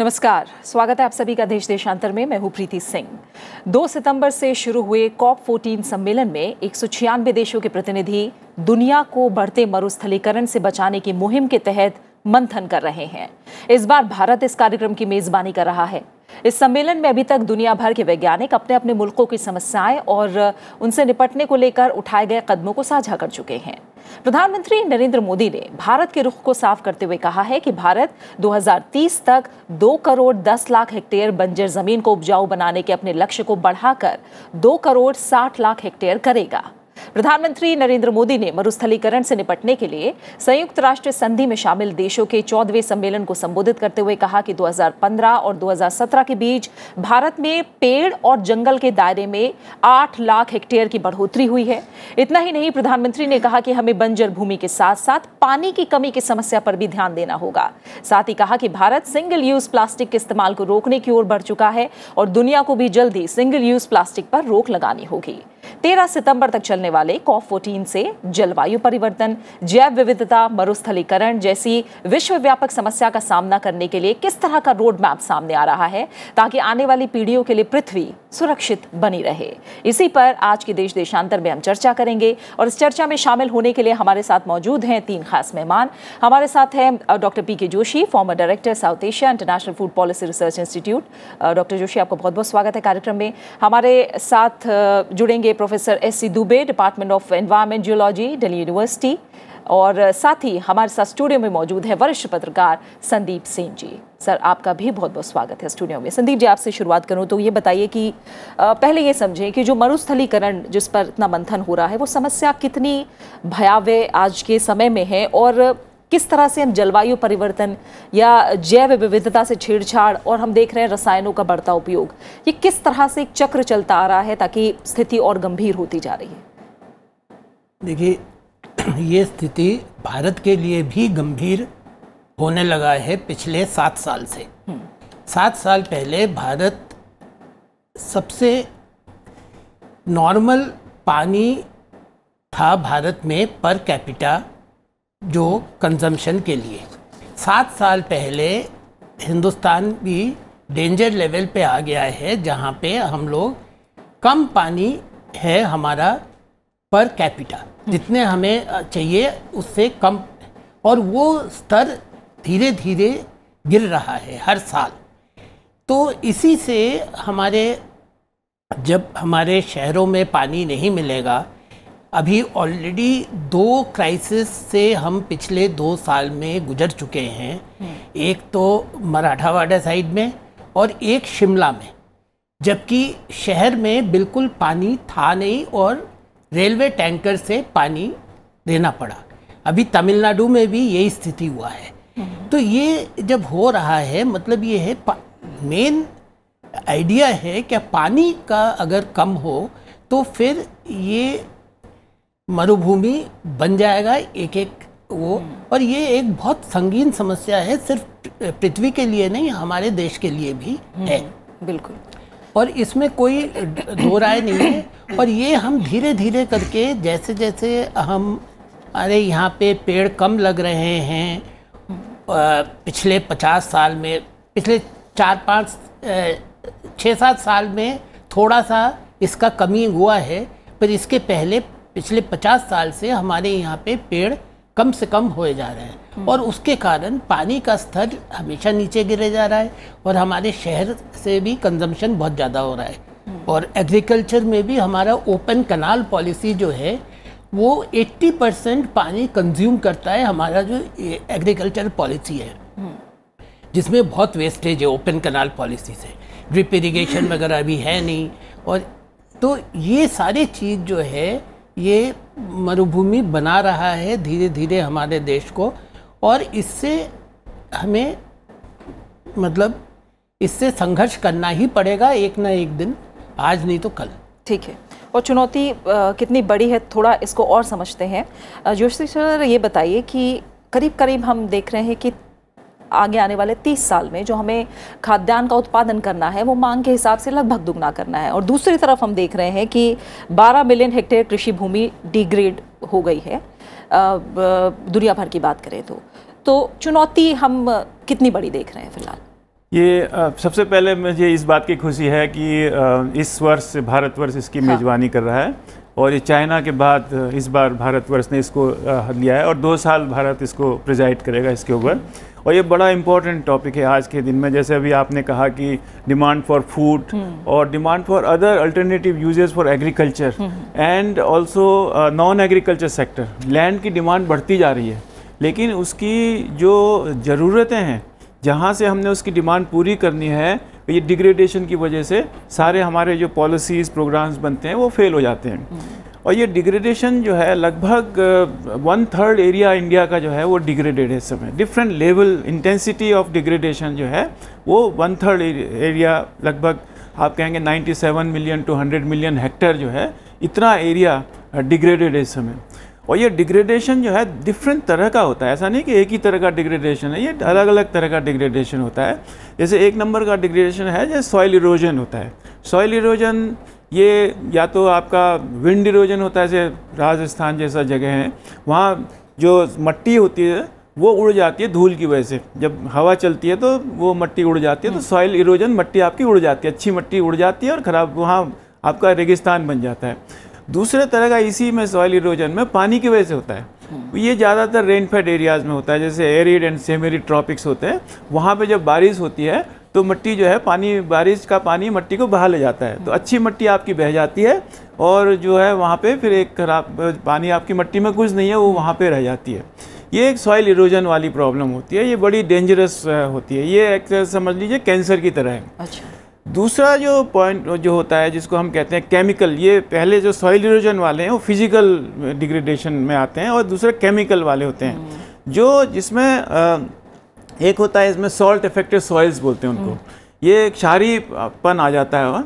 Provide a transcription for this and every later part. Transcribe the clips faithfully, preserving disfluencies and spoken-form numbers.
नमस्कार, स्वागत है आप सभी का देश देशांतर में। मैं हूं प्रीति सिंह। दो सितंबर से शुरू हुए कॉप चौदह सम्मेलन में एक सौ छियानवे देशों के प्रतिनिधि दुनिया को बढ़ते मरुस्थलीकरण से बचाने की मुहिम के तहत मंथन कर रहे हैं। इस बार भारत इस कार्यक्रम की मेजबानी कर रहा है। इस सम्मेलन में अभी तक दुनिया भर के वैज्ञानिक अपने अपने मुल्कों की समस्याएं और उनसे निपटने को लेकर उठाए गए कदमों को साझा कर चुके हैं। प्रधानमंत्री नरेंद्र मोदी ने भारत के रुख को साफ करते हुए कहा है कि भारत दो हज़ार तीस तक दो करोड़ दस लाख हेक्टेयर बंजर जमीन को उपजाऊ बनाने के अपने लक्ष्य को बढ़ाकर दो करोड़ साठ लाख हेक्टेयर करेगा। प्रधानमंत्री नरेंद्र मोदी ने मरुस्थलीकरण से निपटने के लिए संयुक्त राष्ट्र संधि में शामिल देशों के चौदहवें सम्मेलन को संबोधित करते हुए कहा कि दो हज़ार पंद्रह और दो हज़ार सत्रह के बीच भारत में पेड़ और जंगल के दायरे में आठ लाख हेक्टेयर की बढ़ोतरी हुई है। इतना ही नहीं, प्रधानमंत्री ने कहा कि हमें बंजर भूमि के साथ साथ पानी की कमी की समस्या पर भी ध्यान देना होगा। साथ ही कहा कि भारत सिंगल यूज प्लास्टिक के इस्तेमाल को रोकने की ओर बढ़ चुका है और दुनिया को भी जल्दी सिंगल यूज प्लास्टिक पर रोक लगानी होगी। तेरह सितंबर तक चलने वाले कॉप चौदह से जलवायु परिवर्तन, जैव विविधता, मरुस्थलीकरण जैसी विश्व व्यापक समस्या का सामना करने के लिए किस तरह का रोड मैप सामने आ रहा है ताकि आने वाली पीढ़ियों के लिए पृथ्वी सुरक्षित बनी रहे, इसी पर आज के देश देशांतर में हम चर्चा करेंगे। और इस चर्चा में शामिल होने के लिए हमारे साथ मौजूद हैं तीन खास मेहमान। हमारे साथ हैं doctor P Joshi, former director South Asia international food policy research institute. Doctor Joshi, आपका बहुत बहुत स्वागत है कार्यक्रम में। हमारे साथ जुड़ेंगे professor SC Dubey, department of environment geology, Delhi university. और साथ ही हमारे साथ स्टूडियो में मौजूद है वरिष्ठ पत्रकार संदीप सेन जी। सर, आपका भी बहुत बहुत स्वागत है स्टूडियो में। संदीप जी, आपसे शुरुआत करूं तो ये बताइए कि पहले ये समझें कि जो मरुस्थलीकरण जिस पर इतना मंथन हो रहा है, वो समस्या कितनी भयावह आज के समय में है और किस तरह से हम जलवायु परिवर्तन या जैव विविधता से छेड़छाड़ और हम देख रहे हैं रसायनों का बढ़ता उपयोग, ये किस तरह से एक चक्र चलता आ रहा है ताकि स्थिति और गंभीर होती जा रही है। देखिए, ये स्थिति भारत के लिए भी गंभीर होने लगा है पिछले सात साल से। सात साल पहले भारत सबसे नॉर्मल पानी था भारत में पर कैपिटा जो कंजम्पशन के लिए। सात साल पहले हिंदुस्तान भी डेंजर लेवल पे आ गया है जहाँ पे हम लोग कम पानी है हमारा पर कैपिटा, जितने हमें चाहिए उससे कम, और वो स्तर धीरे धीरे गिर रहा है हर साल। तो इसी से हमारे जब हमारे शहरों में पानी नहीं मिलेगा, अभी ऑलरेडी दो क्राइसिस से हम पिछले दो साल में गुजर चुके हैं, एक तो मराठावाड़ा साइड में और एक शिमला में, जबकि शहर में बिल्कुल पानी था नहीं और रेलवे टैंकर से पानी देना पड़ा। अभी तमिलनाडु में भी यही स्थिति हुआ है। तो ये जब हो रहा है, मतलब ये है मेन आइडिया है कि पानी का अगर कम हो तो फिर ये मरुभूमि बन जाएगा एक एक वो, और ये एक बहुत संगीन समस्या है, सिर्फ पृथ्वी के लिए नहीं हमारे देश के लिए भी है। बिल्कुल, और इसमें कोई दो राय नहीं है। और ये हम धीरे धीरे करके जैसे जैसे हम अरे यहाँ पे पेड़ कम लग रहे हैं पिछले पचास साल में, पिछले चार पाँच छः सात साल में थोड़ा सा इसका कमी हुआ है, पर इसके पहले पिछले पचास साल से हमारे यहाँ पे पेड़ कम से कम होए जा रहे हैं, और उसके कारण पानी का स्तर हमेशा नीचे गिरे जा रहा है, और हमारे शहर से भी कंजम्पशन बहुत ज़्यादा हो रहा है। और एग्रीकल्चर में भी हमारा ओपन कनाल पॉलिसी जो है वो अस्सी परसेंट पानी कंज्यूम करता है। हमारा जो एग्रीकल्चर पॉलिसी है जिसमें बहुत वेस्टेज है ओपन कनाल पॉलिसी से, ड्रिप इरीगेशन वगैरह भी है नहीं, और तो ये सारी चीज़ जो है ये मरुभूमि बना रहा है धीरे धीरे हमारे देश को। और इससे हमें मतलब इससे संघर्ष करना ही पड़ेगा एक ना एक दिन, आज नहीं तो कल। ठीक है, और चुनौती आ, कितनी बड़ी है थोड़ा इसको और समझते हैं। जोशी सर, ये बताइए कि करीब करीब हम देख रहे हैं कि आगे आने वाले तीस साल में जो हमें खाद्यान्न का उत्पादन करना है वो मांग के हिसाब से लगभग दुगना करना है, और दूसरी तरफ हम देख रहे हैं कि बारह मिलियन हेक्टेयर कृषि भूमि डिग्रेड हो गई है दुनिया भर की बात करें तो। तो चुनौती हम कितनी बड़ी देख रहे हैं फिलहाल? ये सबसे पहले मुझे इस बात की खुशी है कि इस वर्ष भारतवर्ष इसकी हाँ। मेज़बानी कर रहा है और ये चाइना के बाद इस बार भारतवर्ष ने इसको लिया है और दो साल भारत इसको प्रिजाइड करेगा इसके ऊपर। और ये बड़ा इम्पोर्टेंट टॉपिक है आज के दिन में। जैसे अभी आपने कहा कि डिमांड फॉर फूड और demand for other alternative uses for agriculture and also non agriculture sector, land की डिमांड बढ़ती जा रही है, लेकिन उसकी जो ज़रूरतें हैं जहाँ से हमने उसकी डिमांड पूरी करनी है, ये डिग्रेडेशन की वजह से सारे हमारे जो पॉलिसीज़ प्रोग्राम्स बनते हैं वो फेल हो जाते हैं। और ये डिग्रेडेशन जो है लगभग वन थर्ड एरिया इंडिया का जो है वो डिग्रेडेड है इस समय। Different level intensity of degradation जो है वो वन थर्ड एरिया, लगभग आप कहेंगे सत्तानवे मिलियन टू सौ मिलियन हेक्टेयर जो है इतना एरिया डिग्रेडेड है इस समय। और ये डिग्रेडेशन जो है डिफरेंट तरह का होता है, ऐसा नहीं कि एक ही तरह का डिग्रेडेशन है, ये अलग अलग तरह का डिग्रेडेशन होता है। जैसे एक नंबर का डिग्रेडेशन है जैसे सॉइल इरोजन होता है। सॉइल इरोजन ये या तो आपका विंड इरोजन होता है, जैसे राजस्थान जैसा जगह है वहाँ जो मिट्टी होती है वो उड़ जाती है धूल की वजह से, जब हवा चलती है तो वो मिट्टी उड़ जाती है। तो सॉइल इरोजन, मिट्टी आपकी उड़ जाती है, अच्छी मिट्टी उड़ जाती है और ख़राब वहाँ आपका रेगिस्तान बन जाता है। दूसरे तरह का इसी में सॉइल इरोजन में पानी की वजह से होता है। ये ज़्यादातर रेनफेड एरियाज़ में होता है, जैसे एरिड एंड सेमेरिड ट्रॉपिक्स होते हैं, वहाँ पे जब बारिश होती है तो मिट्टी जो है पानी, बारिश का पानी मिट्टी को बहा ले जाता है, तो अच्छी मिट्टी आपकी बह जाती है और जो है वहाँ पे फिर एक खराब पानी आपकी मिट्टी में कुछ नहीं है, वो वहाँ पर रह जाती है। ये एक सॉइल इरोजन वाली प्रॉब्लम होती है, ये बड़ी डेंजरस होती है, ये एक समझ लीजिए कैंसर की तरह है। अच्छा, दूसरा जो पॉइंट जो होता है जिसको हम कहते हैं केमिकल, ये पहले जो सॉइल इरोजन वाले हैं वो फिजिकल डिग्रेडेशन में आते हैं और दूसरे केमिकल वाले होते हैं, जो जिसमें एक होता है इसमें सॉल्ट अफेक्टेड सॉइल्स बोलते हैं उनको, ये क्षारीपन आ जाता है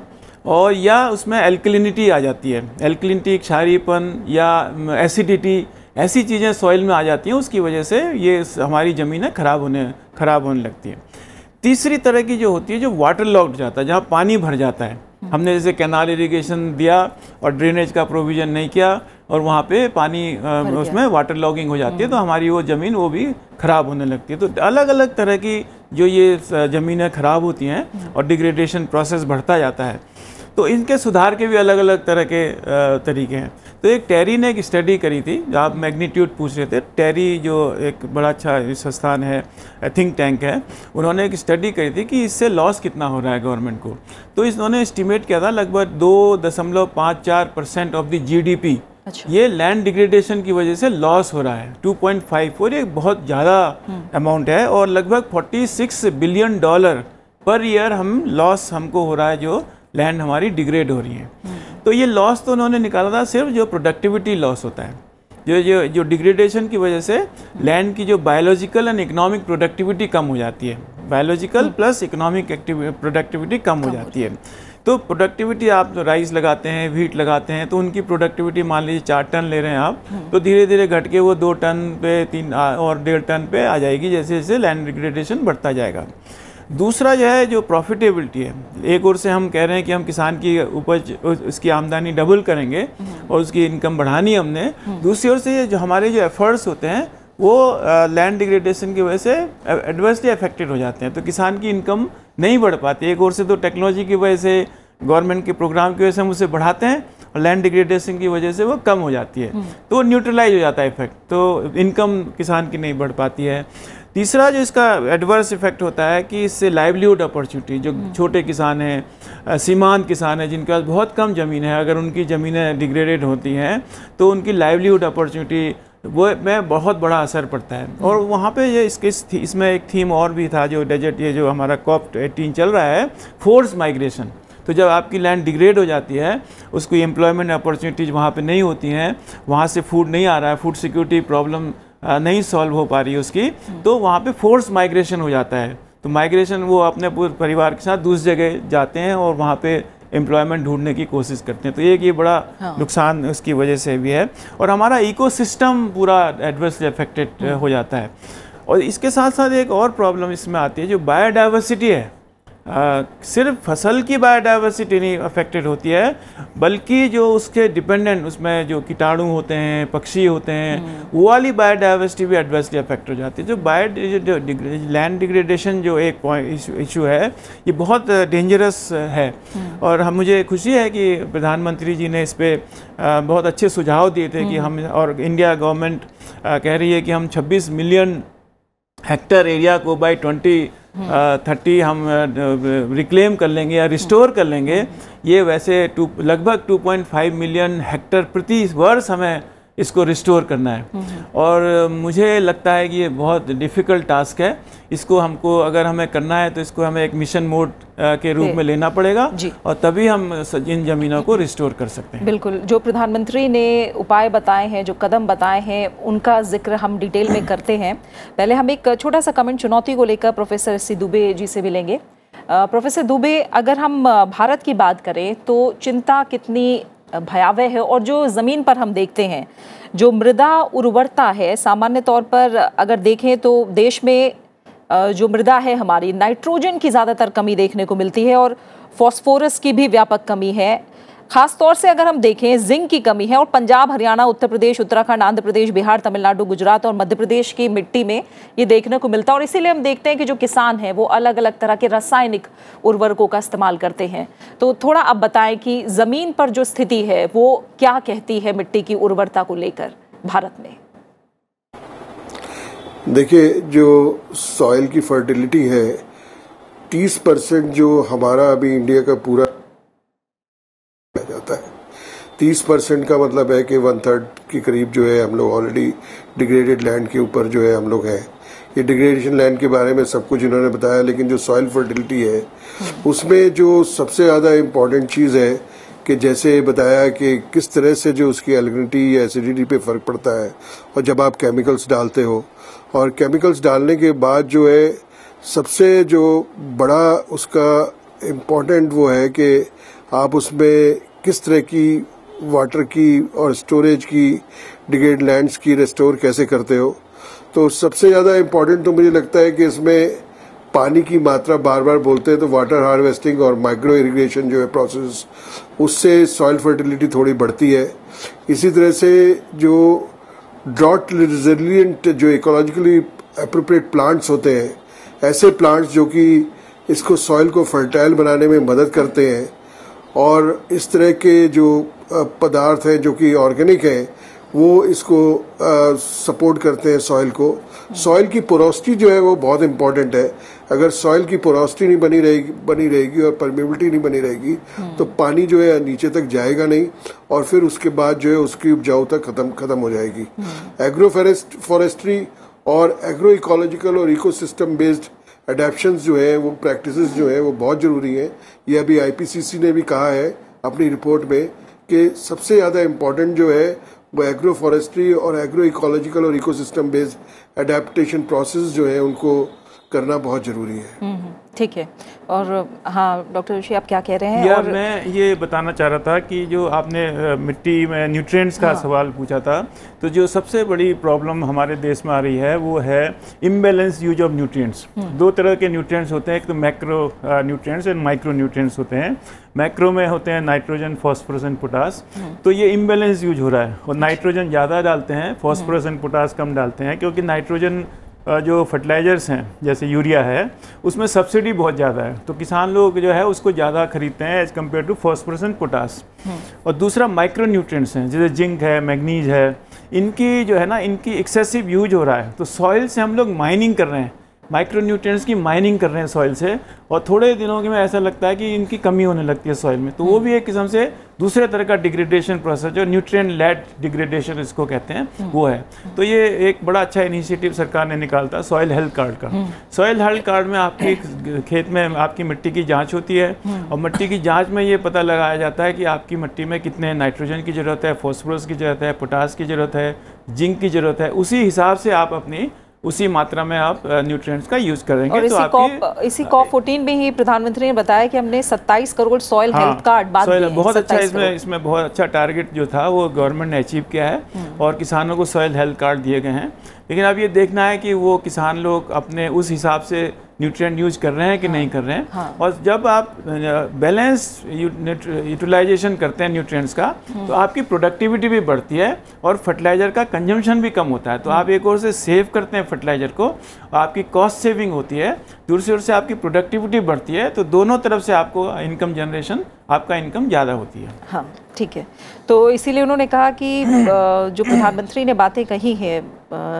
और या उसमें एल्कलिनिटी आ जाती है, एल्कलिनिटी, क्षारीपन या एसिडिटी, ऐसी चीज़ें सॉइल में आ जाती हैं, उसकी वजह से ये हमारी ज़मीनें खराब होने खराब होने लगती है। तीसरी तरह की जो होती है जो वाटर लॉक्ड जाता है, जहाँ पानी भर जाता है, हमने जैसे कैनाल इरिगेशन दिया और ड्रेनेज का प्रोविज़न नहीं किया और वहाँ पे पानी उसमें वाटर लॉगिंग हो जाती है, तो हमारी वो ज़मीन वो भी ख़राब होने लगती है। तो अलग अलग तरह की जो ये ज़मीनें ख़राब होती हैं और डिग्रेडेशन प्रोसेस बढ़ता जाता है, तो इनके सुधार के भी अलग अलग तरह के तरीके हैं। तो एक टेरी ने एक स्टडी करी थी, आप मैग्नीट्यूड पूछ रहे थे, टेरी जो एक बड़ा अच्छा संस्थान है, थिंक टैंक है, उन्होंने एक स्टडी करी थी कि इससे लॉस कितना हो रहा है गवर्नमेंट को। तो इन्होंने एस्टिमेट किया था लगभग दो दशमलव पाँच चार percent of the G D P ये लैंड डिग्रेडेशन की वजह से लॉस हो रहा है। टू पॉइंट फाइव फोर एक बहुत ज़्यादा अमाउंट है और लगभग छियालीस बिलियन डॉलर पर ईयर हम लॉस हमको हो रहा है, जो लैंड हमारी डिग्रेड हो रही है। तो ये लॉस तो उन्होंने निकाला था सिर्फ जो प्रोडक्टिविटी लॉस होता है, जो जो जो डिग्रेडेशन की वजह से लैंड की जो बायोलॉजिकल एंड इकोनॉमिक प्रोडक्टिविटी कम हो जाती है, बायोलॉजिकल प्लस इकोनॉमिक प्रोडक्टिविटी कम हो जाती है। तो प्रोडक्टिविटी आप तो राइस लगाते हैं, व्हीट लगाते हैं, तो उनकी प्रोडक्टिविटी मान लीजिए चार टन ले रहे हैं आप, तो धीरे धीरे घट के वो दो टन पे तीन और डेढ़ टन पे आ जाएगी जैसे जैसे लैंड डिग्रेडेशन बढ़ता जाएगा। दूसरा जो है जो प्रॉफिटेबिलिटी है, एक ओर से हम कह रहे हैं कि हम किसान की उपज उसकी आमदनी डबल करेंगे और उसकी इनकम बढ़ानी हमने, दूसरी ओर से जो हमारे जो एफर्ट्स होते हैं वो लैंड डिग्रेडेशन की वजह से एडवर्सली अफेक्टेड हो जाते हैं, तो किसान की इनकम नहीं बढ़ पाती। एक ओर से तो टेक्नोलॉजी की वजह से, गवर्नमेंट के प्रोग्राम की वजह से हम उसे बढ़ाते हैं और लैंड डिग्रेडेशन की वजह से वो कम हो जाती है, तो वो न्यूट्रलाइज हो जाता है इफेक्ट, तो इनकम किसान की नहीं बढ़ पाती है। तीसरा जो इसका एडवर्स इफेक्ट होता है कि इससे लाइवलीहुड अपॉर्चुनिटी, जो छोटे किसान हैं, सीमांत किसान हैं, जिनके पास बहुत कम ज़मीन है, अगर उनकी ज़मीनें डिग्रेडेड होती हैं तो उनकी लाइवलीहुड अपॉर्चुनिटी वो में बहुत बड़ा असर पड़ता है। और वहाँ पे ये इसके इसमें एक थीम और भी था जो डेजर्ट, ये जो हमारा कॉप अठारह चल रहा है, फोर्स माइग्रेशन। तो जब आपकी लैंड डिग्रेड हो जाती है, उसको एम्प्लॉयमेंट अपॉर्चुनिटीज़ वहाँ पे नहीं होती हैं, वहाँ से फूड नहीं आ रहा है, फूड सिक्योरिटी प्रॉब्लम नहीं सॉल्व हो पा रही है उसकी, तो वहाँ पर फोर्स माइग्रेशन हो जाता है। तो माइग्रेशन वो अपने पूरे परिवार के साथ दूसरी जगह जाते हैं और वहाँ पर एम्प्लॉयमेंट ढूंढने की कोशिश करते हैं, तो एक ये बड़ा हाँ। नुकसान उसकी वजह से भी है और हमारा इकोसिस्टम पूरा एडवर्सली अफेक्टेड हो जाता है। और इसके साथ साथ एक और प्रॉब्लम इसमें आती है जो बायोडाइवर्सिटी है, आ, सिर्फ फसल की बायोडाइवर्सिटी नहीं अफेक्टेड होती है, बल्कि जो उसके डिपेंडेंट उसमें जो कीटाणु होते हैं, पक्षी होते हैं, वो वाली बायोडाइवर्सिटी भी एडवर्सली अफेक्ट हो जाती है। जो बायो लैंड डिग्रेडेशन जो एक पॉइंट इशू है, ये बहुत डेंजरस है। और हम मुझे खुशी है कि प्रधानमंत्री जी ने इस पर बहुत अच्छे सुझाव दिए थे कि हम, और इंडिया गवर्नमेंट कह रही है कि हम छब्बीस मिलियन हेक्टर एरिया को बाई ट्वेंटी थर्टी हम रिक्लेम कर लेंगे या रिस्टोर कर लेंगे। ये वैसे टू लगभग two point five million hectare प्रति वर्ष हमें इसको रिस्टोर करना है, और मुझे लगता है कि ये बहुत डिफ़िकल्ट टास्क है। इसको हमको, अगर हमें करना है तो इसको हमें एक मिशन मोड के रूप में लेना पड़ेगा, और तभी हम इन ज़मीनों को रिस्टोर कर सकते हैं। बिल्कुल, जो प्रधानमंत्री ने उपाय बताए हैं, जो कदम बताए हैं, उनका जिक्र हम डिटेल में करते हैं। पहले हम एक छोटा सा कमेंट चुनौती को लेकर प्रोफेसर एससी दुबे जी से मिलेंगे। प्रोफेसर दुबे, अगर हम भारत की बात करें तो चिंता कितनी भयावह है, और जो ज़मीन पर हम देखते हैं जो मृदा उर्वरता है, सामान्य तौर पर अगर देखें तो देश में जो मृदा है हमारी, नाइट्रोजन की ज़्यादातर कमी देखने को मिलती है और फॉस्फोरस की भी व्यापक कमी है। खास तौर से अगर हम देखें जिंक की कमी है, और पंजाब, हरियाणा, उत्तर प्रदेश, उत्तराखंड, आंध्र प्रदेश, बिहार, तमिलनाडु, गुजरात और मध्य प्रदेश की मिट्टी में ये देखने को मिलता है। और इसीलिए हम देखते हैं कि जो किसान हैं वो अलग अलग तरह के रासायनिक उर्वरकों का इस्तेमाल करते हैं। तो थोड़ा आप बताएं कि ज़मीन पर जो स्थिति है वो क्या कहती है मिट्टी की उर्वरता को लेकर भारत में। देखिए, जो सॉइल की फर्टिलिटी है, तीस परसेंट जो हमारा अभी इंडिया का पूरा जाता है, तीस परसेंट का मतलब है कि वन थर्ड के करीब जो है हम लोग ऑलरेडी डिग्रेडेड लैंड के ऊपर जो है हम लोग हैं। ये डिग्रेडेशन लैंड के बारे में सब कुछ इन्होंने बताया, लेकिन जो सॉइल फर्टिलिटी है उसमें जो सबसे ज़्यादा इम्पॉर्टेंट चीज़ है कि जैसे बताया कि किस तरह से जो उसकी एल्गिनिटी या एसिडिटी पे फ़र्क पड़ता है, और जब आप केमिकल्स डालते हो, और केमिकल्स डालने के बाद जो है सबसे जो बड़ा उसका इम्पॉर्टेंट वो है कि आप उसमें किस तरह की वाटर की और स्टोरेज की, डिग्रेड लैंड्स की रिस्टोर कैसे करते हो। तो सबसे ज़्यादा इम्पॉर्टेंट तो मुझे लगता है कि इसमें पानी की मात्रा, बार बार बोलते हैं तो वाटर हार्वेस्टिंग और माइक्रो इरिगेशन जो है प्रोसेस, उससे सॉइल फर्टिलिटी थोड़ी बढ़ती है। इसी तरह से जो ड्रॉट रेजिलिएंट, जो इकोलॉजिकली एप्रोप्रिएट प्लांट्स होते हैं, ऐसे प्लांट्स जो कि इसको सॉइल को फर्टाइल बनाने में मदद करते हैं, और इस तरह के जो पदार्थ हैं जो कि ऑर्गेनिक हैं वो इसको सपोर्ट करते हैं सॉइल को। सॉइल की पोरोसिटी जो है वो बहुत इम्पॉर्टेंट है। अगर सॉइल की पोरोसिटी नहीं बनी रहेगी बनी रहेगी और परमिबिलिटी नहीं बनी रहेगी तो पानी जो है नीचे तक जाएगा नहीं, और फिर उसके बाद जो है उसकी उपजाऊता खत्म खत्म हो जाएगी। एग्रो फॉरेस्ट्री और एग्रो इकोलॉजिकल और इकोसिस्टम बेस्ड अडेप्शंस जो है वो, प्रैक्टिसेस जो है वो बहुत ज़रूरी है। ये अभी आईपीसीसी ने भी कहा है अपनी रिपोर्ट में कि सबसे ज़्यादा इम्पॉर्टेंट जो है वो एग्रो फॉरेस्ट्री और एग्रो इकोलॉजिकल और इकोसिस्टम बेस्ड अडेप्टेशन प्रोसेस जो है उनको करना बहुत ज़रूरी है। ठीक है, और हाँ डॉक्टर जोशी, आप क्या कह रहे हैं? और मैं ये बताना चाह रहा था कि जो आपने मिट्टी में न्यूट्रिएंट्स का हाँ। सवाल पूछा था, तो जो सबसे बड़ी प्रॉब्लम हमारे देश में आ रही है वो है इम्बैलेंस यूज ऑफ न्यूट्रिएंट्स। दो तरह के न्यूट्रिएंट्स होते हैं, एक तो macro nutrients and micro nutrients होते हैं। मैक्रो में होते हैं नाइट्रोजन, फॉस्फोरस एंड पोटास, तो ये इम्बैलेंस यूज हो रहा है, और नाइट्रोजन ज़्यादा डालते हैं, फॉस्फोरस एंड पोटास कम डालते हैं, क्योंकि नाइट्रोजन जो फर्टिलाइजर्स हैं जैसे यूरिया है उसमें सब्सिडी बहुत ज़्यादा है, तो किसान लोग जो है उसको ज़्यादा खरीदते हैं as compare to phosphorus and potash. और दूसरा माइक्रो न्यूट्रिएंट्स हैं जैसे जिंक है, मैग्नीज है, इनकी जो है ना, इनकी एक्सेसिव यूज हो रहा है, तो सॉइल से हम लोग माइनिंग कर रहे हैं, माइक्रो न्यूट्रिएंट्स की माइनिंग कर रहे हैं सॉइल से, और थोड़े दिनों के में ऐसा लगता है कि इनकी कमी होने लगती है सॉइल में, तो वो भी एक किस्म से दूसरे तरह का डिग्रेडेशन प्रोसेस, जो न्यूट्रिएंट लेड डिग्रेडेशन इसको कहते हैं, वो है। तो ये एक बड़ा अच्छा इनिशिएटिव सरकार ने निकालता सॉइल हेल्थ कार्ड का। सॉइल हेल्थ कार्ड में आपके खेत में आपकी मिट्टी की जाँच होती है, और मिट्टी की जाँच में ये पता लगाया जाता है कि आपकी मिट्टी में कितने नाइट्रोजन की ज़रूरत है, फॉस्फोरस की ज़रूरत है, पोटास की ज़रूरत है, जिंक की ज़रूरत है, उसी हिसाब से आप अपनी उसी मात्रा में आप न्यूट्रिएंट्स का यूज करेंगे। और इसी कॉप इसी कॉप फोर्टीन में ही प्रधानमंत्री ने बताया कि हमने सत्ताईस करोड़ सॉइल हेल्थ कार्ड बात की, बहुत अच्छा इसमें इसमें बहुत अच्छा टारगेट जो था वो गवर्नमेंट ने अचीव किया है, और किसानों को सॉइल हेल्थ कार्ड दिए गए हैं। लेकिन अब ये देखना है कि वो किसान लोग अपने उस हिसाब से न्यूट्रिएंट यूज कर रहे हैं कि हाँ, नहीं कर रहे हैं। हाँ, और जब आप बैलेंस यूटिलाइजेशन करते हैं न्यूट्रिएंट्स का तो आपकी प्रोडक्टिविटी भी बढ़ती है और फर्टिलाइज़र का कंजम्पशन भी कम होता है। तो आप एक ओर से सेव करते हैं फर्टिलाइज़र को, आपकी कॉस्ट सेविंग होती है, दूसरी ओर से आपकी प्रोडक्टिविटी बढ़ती है। तो दोनों तरफ से आपको इनकम जनरेशन, आपका इनकम ज़्यादा होती है। हाँ ठीक है, तो इसीलिए उन्होंने कहा कि जो प्रधानमंत्री ने बातें कही हैं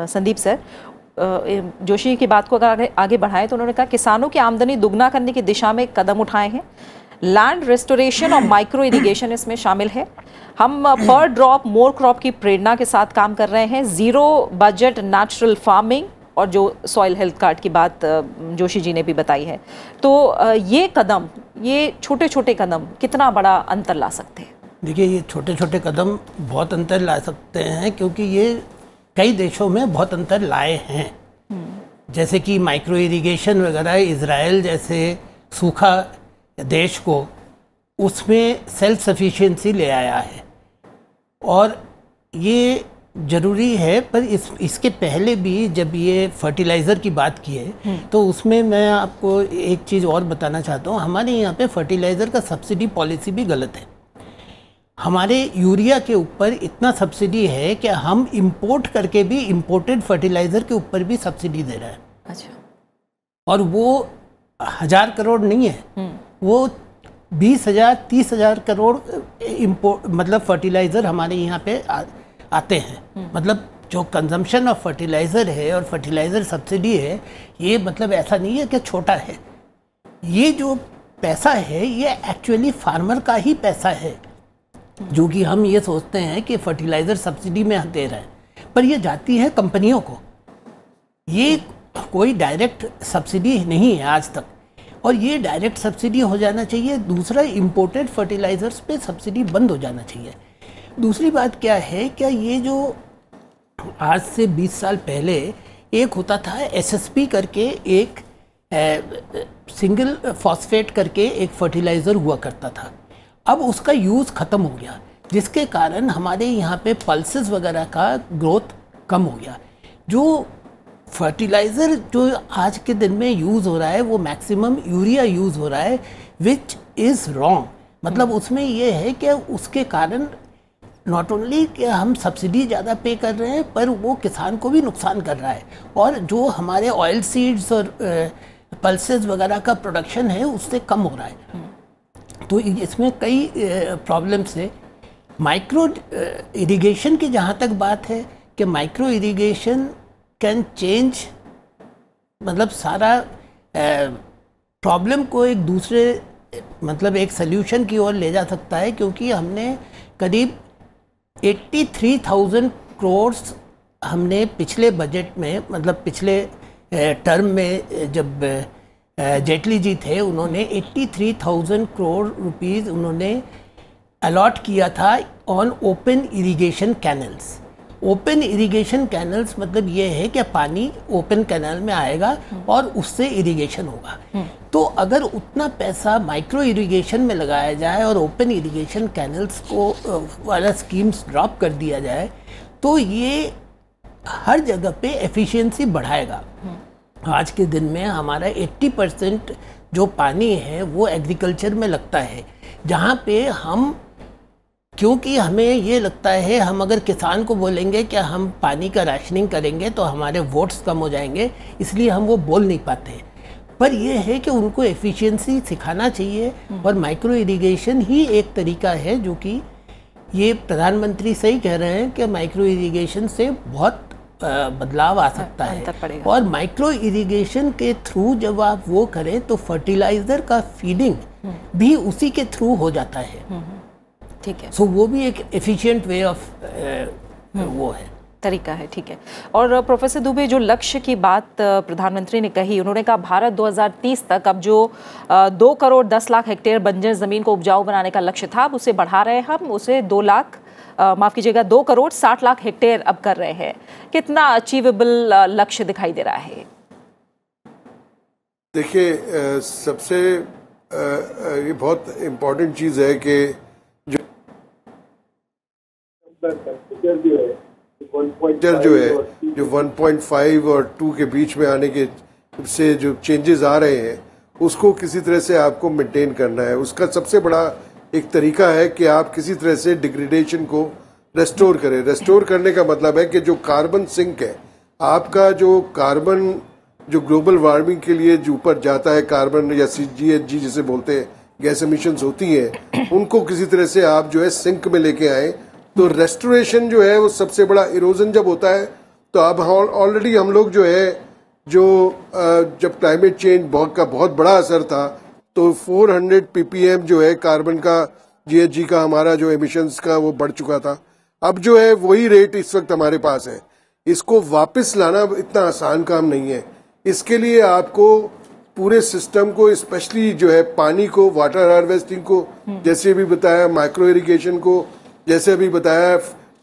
संदीप सर, जोशी की बात को अगर आगे बढ़ाएं तो उन्होंने कहा किसानों की आमदनी दुगना करने की दिशा में कदम उठाए हैं, लैंड रेस्टोरेशन और माइक्रो इरिगेशन इसमें शामिल है। हम पर ड्रॉप मोर क्रॉप की प्रेरणा के साथ काम कर रहे हैं, जीरो बजट नेचुरल फार्मिंग और जो सॉइल हेल्थ कार्ड की बात जोशी जी ने भी बताई है। तो ये कदम, ये छोटे छोटे कदम कितना बड़ा अंतर ला सकते हैं? देखिए ये छोटे छोटे कदम बहुत अंतर ला सकते हैं क्योंकि ये कई देशों में बहुत अंतर लाए हैं। जैसे कि माइक्रो इरिगेशन वगैरह, इज़राइल जैसे सूखा देश को उसमें सेल्फ सफिशिएंसी ले आया है और ये ज़रूरी है। पर इस इसके पहले भी जब ये फर्टिलाइज़र की बात की है तो उसमें मैं आपको एक चीज़ और बताना चाहता हूँ, हमारे यहाँ पे फर्टिलाइज़र का सब्सिडी पॉलिसी भी गलत है। हमारे यूरिया के ऊपर इतना सब्सिडी है कि हम इंपोर्ट करके भी इंपोर्टेड फर्टिलाइज़र के ऊपर भी सब्सिडी दे रहे हैं। अच्छा। और वो हज़ार करोड़ नहीं है, वो बीस हज़ार तीस हज़ार करोड़ इम्पोर्ट मतलब फर्टिलाइज़र हमारे यहाँ पे आ, आते हैं। मतलब जो कंजम्पशन ऑफ फर्टिलाइज़र है और फर्टिलाइज़र सब्सिडी है, ये मतलब ऐसा नहीं है कि छोटा है। ये जो पैसा है ये एक्चुअली फार्मर का ही पैसा है, जो कि हम ये सोचते हैं कि फर्टिलाइज़र सब्सिडी में दे रहे हैं, पर ये जाती है कंपनियों को। ये कोई डायरेक्ट सब्सिडी नहीं है आज तक, और ये डायरेक्ट सब्सिडी हो जाना चाहिए। दूसरा, इंपोर्टेड फर्टिलाइज़र्स पे सब्सिडी बंद हो जाना चाहिए। दूसरी बात क्या है, क्या ये जो आज से बीस साल पहले एक होता था एस एस पी करके, एक सिंगल फॉस्फेट करके एक फर्टिलाइज़र हुआ करता था, अब उसका यूज़ ख़त्म हो गया, जिसके कारण हमारे यहाँ पे पल्सेस वगैरह का ग्रोथ कम हो गया। जो फर्टिलाइज़र जो आज के दिन में यूज़ हो रहा है वो मैक्सिमम यूरिया यूज़ हो रहा है, विच इज़ रॉन्ग। मतलब उसमें ये है कि उसके कारण नॉट ओनली कि हम सब्सिडी ज़्यादा पे कर रहे हैं, पर वो किसान को भी नुकसान कर रहा है, और जो हमारे ऑयल सीड्स और पल्सेस वगैरह का प्रोडक्शन है उससे कम हो रहा है। तो इसमें कई प्रॉब्लम्स है। माइक्रो इरिगेशन की जहाँ तक बात है कि माइक्रो इरिगेशन कैन चेंज, मतलब सारा प्रॉब्लम को एक दूसरे मतलब एक सल्यूशन की ओर ले जा सकता है, क्योंकि हमने करीब तिरासी हज़ार करोड़ हमने पिछले बजट में मतलब पिछले टर्म में जब जेटली जी थे उन्होंने तिरासी हज़ार करोड़ रुपीस उन्होंने अलॉट किया था on open irrigation canals. Open irrigation canals मतलब ये है कि पानी ओपन कैनल में आएगा और उससे इरिगेशन होगा। तो अगर उतना पैसा माइक्रो इरिगेशन में लगाया जाए और ओपन इरिगेशन कैनल्स को वाला स्कीम्स ड्रॉप कर दिया जाए तो ये हर जगह पे एफिशिएंसी बढ़ाएगा। आज के दिन में हमारा अस्सी परसेंट जो पानी है वो एग्रीकल्चर में लगता है, जहाँ पे हम, क्योंकि हमें ये लगता है हम अगर किसान को बोलेंगे कि हम पानी का राशनिंग करेंगे तो हमारे वोट्स कम हो जाएंगे, इसलिए हम वो बोल नहीं पाते। पर यह है कि उनको एफिशिएंसी सिखाना चाहिए और माइक्रो इरिगेशन ही एक तरीका है, जो कि ये प्रधानमंत्री सही कह रहे हैं कि माइक्रो इरिगेशन से बहुत बदलाव आ सकता है। और माइक्रो इरिगेशन के थ्रू जब आप वो करें तो फर्टिलाइज़र का फीडिंग भी उसी के थ्रू हो जाता है। ठीक है, सो वो भी एक एफिशिएंट वे ऑफ वो है, तरीका है। ठीक है, और प्रोफेसर दुबे, जो लक्ष्य की बात प्रधानमंत्री ने कही, उन्होंने कहा भारत दो हज़ार तीस तक अब जो दो करोड़ दस लाख हेक्टेयर बंजर ज़मीन को उपजाऊ बनाने का लक्ष्य था, अब उसे बढ़ा रहे हैं हम, उसे दो लाख माफ़ कीजिएगा दो करोड़ साठ लाख हेक्टेयर अब कर रहे हैं। कितना अचीवेबल लक्ष्य दिखाई दे रहा है? देखिए, सबसे ये बहुत इम्पोर्टेंट चीज़ है कि जो जो है जो वन पॉइंट फाइव और टू के बीच में आने के से जो चेंजेस आ रहे हैं उसको किसी तरह से आपको मेंटेन करना है। उसका सबसे बड़ा एक तरीका है कि आप किसी तरह से डिग्रेडेशन को रेस्टोर करें। रेस्टोर करने का मतलब है कि जो कार्बन सिंक है आपका, जो कार्बन जो ग्लोबल वार्मिंग के लिए जो ऊपर जाता है कार्बन या सी जी एच जी जिसे बोलते हैं गैस एमिशंस होती हैं, उनको किसी तरह से आप जो है सिंक में लेके आए। तो रेस्टोरेशन जो है वो सबसे बड़ा, इरोजन जब होता है तो अब ऑलरेडी हम लोग जो है जो जब क्लाइमेट चेंज का बहुत बड़ा असर था तो चार सौ पी पी एम जो है कार्बन का जी एच जी का हमारा जो एमिशंस का वो बढ़ चुका था। अब जो है वही रेट इस वक्त हमारे पास है, इसको वापस लाना इतना आसान काम नहीं है। इसके लिए आपको पूरे सिस्टम को, स्पेशली जो है पानी को, वाटर हार्वेस्टिंग को, जैसे भी बताया, माइक्रो इरिगेशन को, जैसे भी बताया,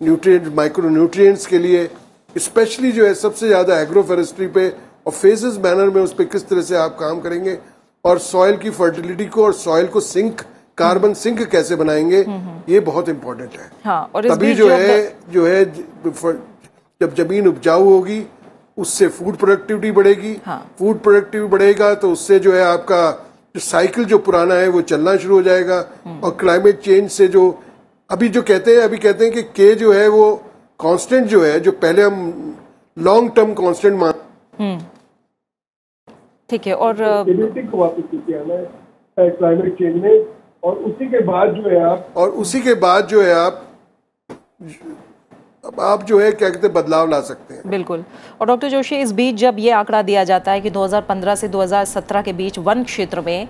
न्यूट्रिएंट माइक्रो न्यूट्रिएंट्स के लिए स्पेशली जो है सबसे ज़्यादा एग्रो फॉरेस्ट्री पे और फेजेस बैनर में उस पर किस तरह से आप काम करेंगे और सॉइल की फर्टिलिटी को और सॉइल को सिंक कार्बन सिंक कैसे बनाएंगे, ये बहुत इम्पोर्टेंट है। हाँ, और तभी जो है जो है जब जमीन उपजाऊ होगी उससे फूड प्रोडक्टिविटी बढ़ेगी। हाँ। फूड प्रोडक्टिविटी बढ़ेगा तो उससे जो है आपका साइकिल जो पुराना है वो चलना शुरू हो जाएगा। और क्लाइमेट चेंज से जो अभी जो कहते हैं अभी कहते हैं कि के जो है वो कांस्टेंट जो है, जो पहले हम लॉन्ग टर्म कांस्टेंट मान, ठीक है, और को वापस क्लाइमेट चेंज में, और उसी के बाद जो है आप और उसी के बाद जो है आप अब आप जो है क्या कहते हैं बदलाव ला सकते हैं। बिल्कुल। और डॉक्टर जोशी, इस बीच जब ये आंकड़ा दिया जाता है कि दो हज़ार पंद्रह से दो हज़ार सत्रह के बीच वन क्षेत्र में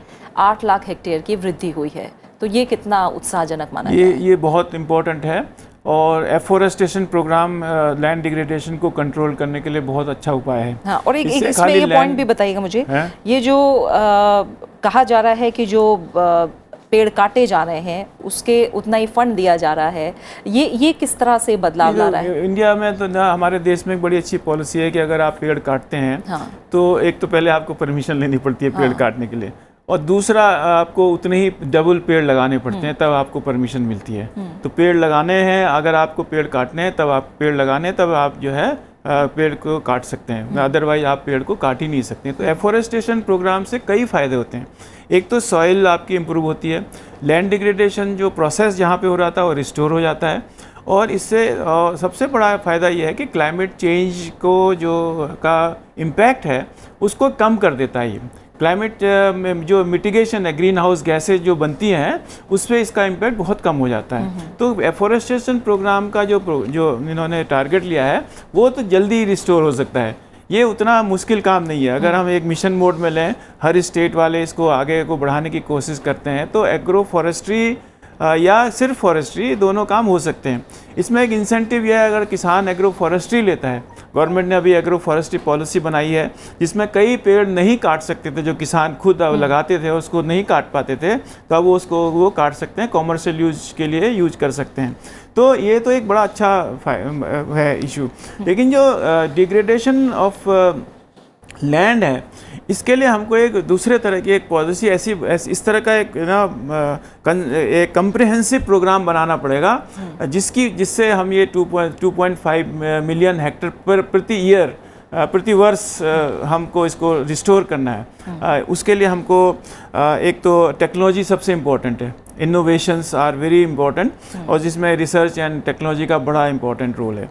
आठ लाख हेक्टेयर की वृद्धि हुई है, तो ये कितना उत्साहजनक माना ये है? ये बहुत इम्पोर्टेंट है और एफोरेस्टेशन प्रोग्राम लैंड डिग्रेडेशन को कंट्रोल करने के लिए बहुत अच्छा उपाय है। हाँ, और एक, एक इसमें ये पॉइंट भी बताइएगा मुझे, है? ये जो आ, कहा जा रहा है कि जो आ, पेड़ काटे जा रहे हैं उसके उतना ही फंड दिया जा रहा है, ये ये किस तरह से बदलाव ला रहा है? इंडिया में तो ना, हमारे देश में एक बड़ी अच्छी पॉलिसी है कि अगर आप पेड़ काटते हैं, हाँ, तो एक तो पहले आपको परमिशन लेनी पड़ती है पेड़, हाँ, काटने के लिए, और दूसरा आपको उतने ही डबल पेड़ लगाने पड़ते हैं तब आपको परमिशन मिलती है। तो पेड़ लगाने हैं, अगर आपको पेड़ काटने हैं तब आप पेड़ लगाने तब आप जो है पेड़ को काट सकते हैं, अदरवाइज आप पेड़ को काट ही नहीं सकते। तो एफोरेस्टेशन प्रोग्राम से कई फ़ायदे होते हैं। एक तो सॉइल आपकी इम्प्रूव होती है, लैंड डिग्रेडेशन जो प्रोसेस जहाँ पे हो रहा था वो रिस्टोर हो जाता है, और इससे और सबसे बड़ा फ़ायदा ये है कि क्लाइमेट चेंज को जो का इम्पैक्ट है उसको कम कर देता है। ये क्लाइमेट में जो मिटिगेशन है, ग्रीन हाउस गैसेज जो बनती हैं उस पर इसका इम्पैक्ट बहुत कम हो जाता है। तो एफोरेस्टेशन प्रोग्राम का जो जो इन्होंने टारगेट लिया है वो तो जल्दी रिस्टोर हो सकता है, ये उतना मुश्किल काम नहीं है। अगर हम एक मिशन मोड में लें, हर स्टेट वाले इसको आगे को बढ़ाने की कोशिश करते हैं, तो एग्रो फॉरेस्ट्री या सिर्फ फॉरेस्ट्री दोनों काम हो सकते हैं। इसमें एक इंसेंटिव यह है, अगर किसान एग्रो फॉरेस्ट्री लेता है, गवर्नमेंट ने अभी एग्रो फॉरेस्ट्री पॉलिसी बनाई है जिसमें कई पेड़ नहीं काट सकते थे, जो किसान खुद लगाते थे उसको नहीं काट पाते थे, तो अब वो उसको वो काट सकते हैं, कॉमर्शियल यूज के लिए यूज कर सकते हैं। तो ये तो एक बड़ा अच्छा है इशू। लेकिन जो डिग्रेडेशन ऑफ लैंड है, इसके लिए हमको एक दूसरे तरह की एक पॉलिसी, ऐसी इस तरह का एक ना एक कम्प्रहेंसिव प्रोग्राम बनाना पड़ेगा जिसकी जिससे हम ये two point five million hectare पर प्रति ईयर प्रति वर्ष हमको इसको रिस्टोर करना है। उसके लिए हमको एक तो टेक्नोलॉजी सबसे इम्पोर्टेंट है, इनोवेशंस आर वेरी इम्पॉर्टेंट, और जिसमें रिसर्च एंड टेक्नोलॉजी का बड़ा इम्पॉर्टेंट रोल है।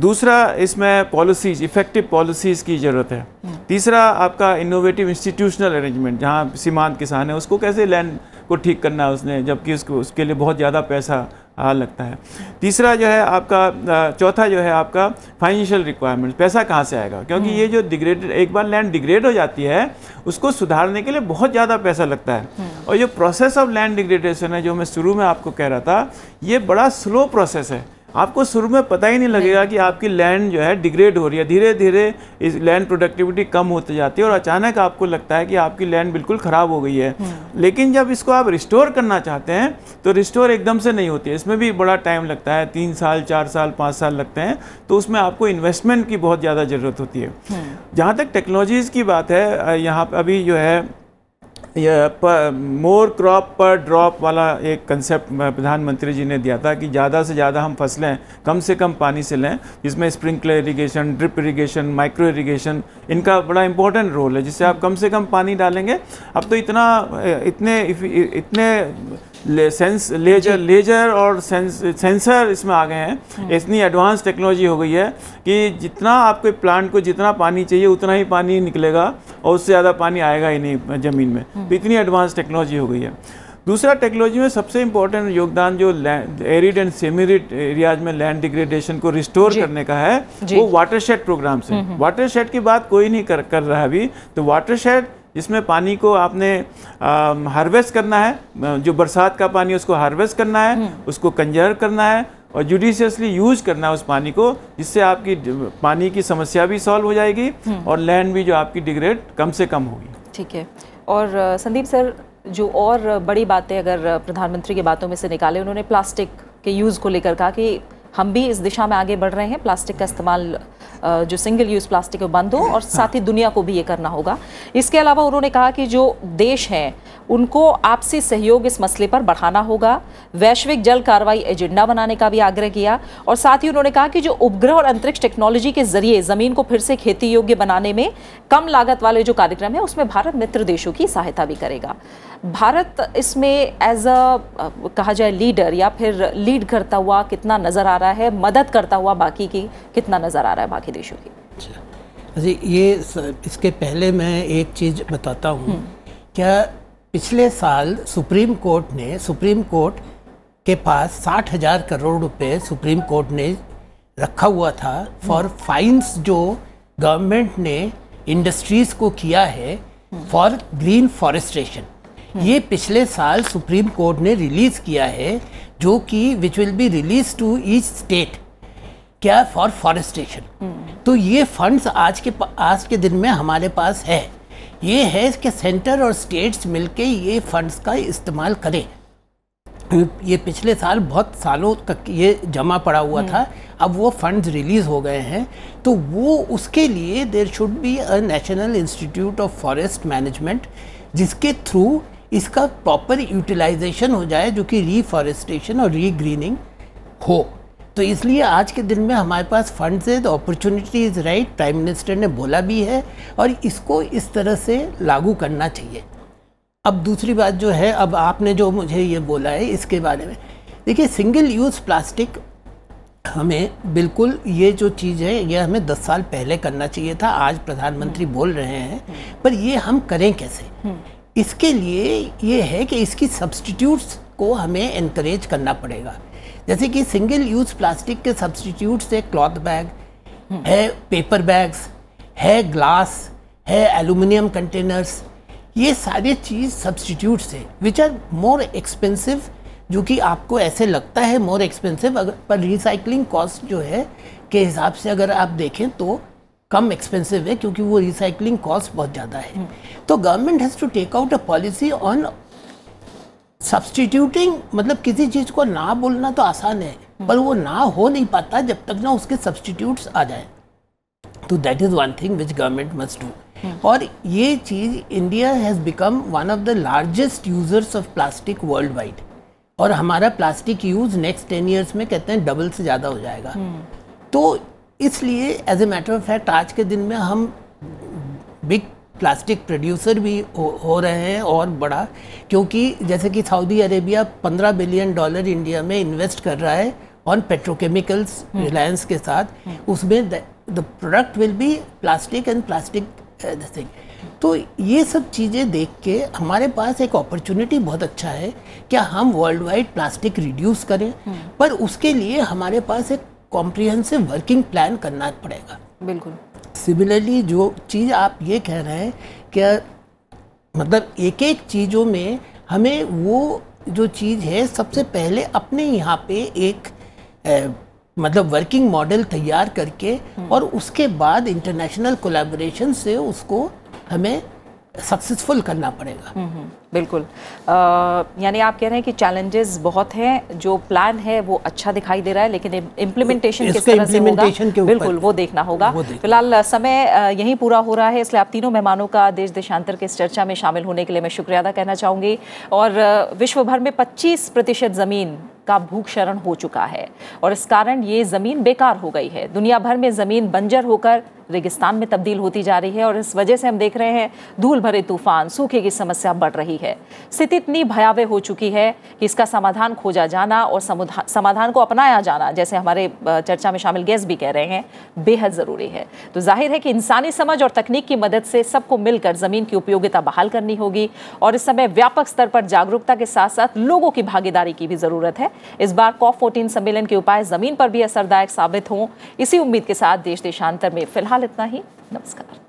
दूसरा, इसमें पॉलिसीज, इफ़ेक्टिव पॉलिसीज़ की ज़रूरत है। तीसरा, आपका इनोवेटिव इंस्टीट्यूशनल अरेंजमेंट, जहाँ सीमांत किसान है उसको कैसे लैंड को ठीक करना है उसने, जबकि उसको उसके लिए बहुत ज़्यादा पैसा आ लगता है। तीसरा जो है आपका, चौथा जो है आपका फाइनेंशियल रिक्वायरमेंट, पैसा कहाँ से आएगा, क्योंकि ये जो डिग्रेड, एक बार लैंड डिग्रेड हो जाती है उसको सुधारने के लिए बहुत ज़्यादा पैसा लगता है। और जो प्रोसेस ऑफ लैंड डिग्रेडेशन है, जो मैं शुरू में आपको कह रहा था, ये बड़ा स्लो प्रोसेस है, आपको शुरू में पता ही नहीं लगेगा कि आपकी लैंड जो है डिग्रेड हो रही है। धीरे धीरे इस लैंड प्रोडक्टिविटी कम होती जाती है और अचानक आपको लगता है कि आपकी लैंड बिल्कुल ख़राब हो गई है। लेकिन जब इसको आप रिस्टोर करना चाहते हैं तो रिस्टोर एकदम से नहीं होती है, इसमें भी बड़ा टाइम लगता है, तीन साल चार साल पाँच साल लगते हैं, तो उसमें आपको इन्वेस्टमेंट की बहुत ज़्यादा ज़रूरत होती है। जहाँ तक टेक्नोलॉजीज़ की बात है, यहाँ अभी जो है मोर क्रॉप पर ड्रॉप वाला एक कंसेप्ट प्रधानमंत्री जी ने दिया था कि ज़्यादा से ज़्यादा हम फसलें कम से कम पानी से लें, जिसमें sprinkler irrigation, drip irrigation, micro irrigation, इनका बड़ा इंपॉर्टेंट रोल है, जिससे आप कम से कम पानी डालेंगे। अब तो इतना इतने इतने ले, सेंस लेजर लेजर और सेंस सेंसर इसमें आ गए हैं, इतनी एडवांस टेक्नोलॉजी हो गई है कि जितना आपके प्लांट को जितना पानी चाहिए उतना ही पानी निकलेगा और उससे ज़्यादा पानी आएगा ही नहीं ज़मीन में। तो इतनी एडवांस टेक्नोलॉजी हो गई है। दूसरा, टेक्नोलॉजी में सबसे इम्पोर्टेंट योगदान जो arid and semi arid areas में लैंड डिग्रेडेशन को रिस्टोर करने का है वो वाटरशेड प्रोग्राम से। वाटरशेड की बात कोई नहीं कर, कर रहा है अभी। तो वाटरशेड जिसमें पानी को आपने हार्वेस्ट करना है, जो बरसात का पानी उसको हार्वेस्ट करना है, उसको कंजर्व करना है और जुडिशियसली यूज करना है उस पानी को, जिससे आपकी पानी की समस्या भी सॉल्व हो जाएगी और लैंड भी जो आपकी डिग्रेड कम से कम होगी। ठीक है। और संदीप सर, जो और बड़ी बातें अगर प्रधानमंत्री की बातों में से निकाले, उन्होंने प्लास्टिक के यूज़ को लेकर कहा कि हम भी इस दिशा में आगे बढ़ रहे हैं, प्लास्टिक का इस्तेमाल जो सिंगल यूज़ प्लास्टिक है बंद हो, और साथ ही दुनिया को भी ये करना होगा। इसके अलावा उन्होंने कहा कि जो देश हैं उनको आपसी सहयोग इस मसले पर बढ़ाना होगा, वैश्विक जल कार्रवाई एजेंडा बनाने का भी आग्रह किया, और साथ ही उन्होंने कहा कि जो उपग्रह और अंतरिक्ष टेक्नोलॉजी के जरिए ज़मीन को फिर से खेती योग्य बनाने में कम लागत वाले जो कार्यक्रम है उसमें भारत मित्र देशों की सहायता भी करेगा। भारत इसमें एज अ कहा जाए लीडर या फिर लीड करता हुआ कितना नज़र आ रहा है, मदद करता हुआ बाकी की कितना नज़र आ रहा है बाकी देशों की? अच्छा, ये इसके पहले मैं एक चीज़ बताता हूँ। क्या पिछले साल सुप्रीम कोर्ट ने सुप्रीम कोर्ट के पास साठ हज़ार करोड़ रुपए सुप्रीम कोर्ट ने रखा हुआ था फॉर फाइन्स जो गवर्नमेंट ने इंडस्ट्रीज़ को किया है फॉर ग्रीन फॉरेस्टेशन। ये पिछले साल सुप्रीम कोर्ट ने रिलीज़ किया है, जो कि which will be release to each state क्या फॉर फॉरेस्टेशन। तो ये फंड्स आज के आज के दिन में हमारे पास है। ये है कि सेंटर और स्टेट्स मिलके ये फंड्स का इस्तेमाल करें। ये पिछले साल बहुत सालों तक ये जमा पड़ा हुआ था, अब वो फंड्स रिलीज़ हो गए हैं। तो वो उसके लिए there should be a national institute of forest management, जिसके थ्रू इसका प्रॉपर यूटिलाइजेशन हो जाए, जो कि रीफॉरेस्टेशन और रीग्रीनिंग हो। तो इसलिए आज के दिन में हमारे पास फंड्स है, the opportunity is right, prime minister ने बोला भी है, और इसको इस तरह से लागू करना चाहिए। अब दूसरी बात जो है, अब आपने जो मुझे ये बोला है इसके बारे में, देखिए सिंगल यूज़ प्लास्टिक हमें बिल्कुल, ये जो चीज़ है ये हमें दस साल पहले करना चाहिए था, आज प्रधानमंत्री बोल रहे हैं, पर ये हम करें कैसे? इसके लिए ये है कि इसकी सब्स्टिट्यूट्स को हमें इनकरेज करना पड़ेगा। जैसे कि सिंगल यूज़ प्लास्टिक के सब्स्टिट्यूट्स है क्लॉथ बैग, है पेपर बैग्स, है ग्लास, है एल्यूमिनियम कंटेनर्स, ये सारे चीज़ सब्स्टिट्यूट्स है विच आर मोर एक्सपेंसिव, जो कि आपको ऐसे लगता है मोर एक्सपेंसिव, अगर पर रिसाइकलिंग कॉस्ट जो है के हिसाब से अगर आप देखें तो कम एक्सपेंसिव है, क्योंकि वो रिसाइकलिंग कॉस्ट बहुत ज़्यादा है। तो government has to take out a policy on substituting, मतलब किसी चीज़ को ना बोलना तो आसान है, पर वो ना हो नहीं पाता जब तक ना उसके सब्सटीट्यूट्स आ जाए। तो that is one thing which government must do. और ये चीज़, India has become one of the largest users of plastic world wide, और हमारा plastic use next ten years में कहते हैं डबल से ज़्यादा हो जाएगा। तो इसलिए as a matter of fact आज के दिन में हम बिग प्लास्टिक प्रोड्यूसर भी हो, हो रहे हैं और बड़ा, क्योंकि जैसे कि सऊदी अरेबिया पंद्रह बिलियन डॉलर इंडिया में इन्वेस्ट कर रहा है ऑन पेट्रोकेमिकल्स रिलायंस के साथ, उसमें the product will be plastic and plastic thing. तो ये सब चीज़ें देख के हमारे पास एक अपॉर्चुनिटी बहुत अच्छा है, क्या हम वर्ल्ड वाइड प्लास्टिक रिड्यूस करें, पर उसके लिए हमारे पास एक कॉम्प्रिहेंसिव वर्किंग प्लान करना पड़ेगा। बिल्कुल। सिमिलरली जो चीज़ आप ये कह रहे हैं कि मतलब एक एक चीज़ों में हमें वो जो चीज़ है सबसे पहले अपने यहाँ पे एक ए, मतलब वर्किंग मॉडल तैयार करके और उसके बाद इंटरनेशनल कोलैबोरेशन से उसको हमें सक्सेसफुल करना पड़ेगा। बिल्कुल, यानी आप कह रहे हैं कि चैलेंजेस बहुत हैं, जो प्लान है वो अच्छा दिखाई दे रहा है, लेकिन इम्प्लीमेंटेशन किस तरह से होगा बिल्कुल वो देखना होगा। फिलहाल समय यहीं पूरा हो रहा है, इसलिए आप तीनों मेहमानों का देश देशांतर के इस चर्चा में शामिल होने के लिए मैं शुक्रिया अदा कहना चाहूँगी। और विश्व भर में पच्चीस प्रतिशत ज़मीन का भूख शरण हो चुका है और इस कारण ये ज़मीन बेकार हो गई है। दुनिया भर में ज़मीन बंजर होकर रेगिस्तान में तब्दील होती जा रही है और इस वजह से हम देख रहे हैं धूल भरे तूफान, सूखे की समस्या बढ़ रही है। स्थिति इतनी भयावह हो चुकी है कि इसका समाधान खोजा जाना और समाधान को अपनाया जाना, जैसे हमारे चर्चा में शामिल गेस्ट भी कह रहे हैं, बेहद ज़रूरी है। तो जाहिर है कि इंसानी समझ और तकनीक की मदद से सबको मिलकर ज़मीन की उपयोगिता बहाल करनी होगी और इस समय व्यापक स्तर पर जागरूकता के साथ साथ लोगों की भागीदारी की भी ज़रूरत है। इस बार कॉप चौदह सम्मेलन के उपाय ज़मीन पर भी असरदायक साबित हों, इसी उम्मीद के साथ देश देशांतर में फिलहाल इतना ही। नमस्कार।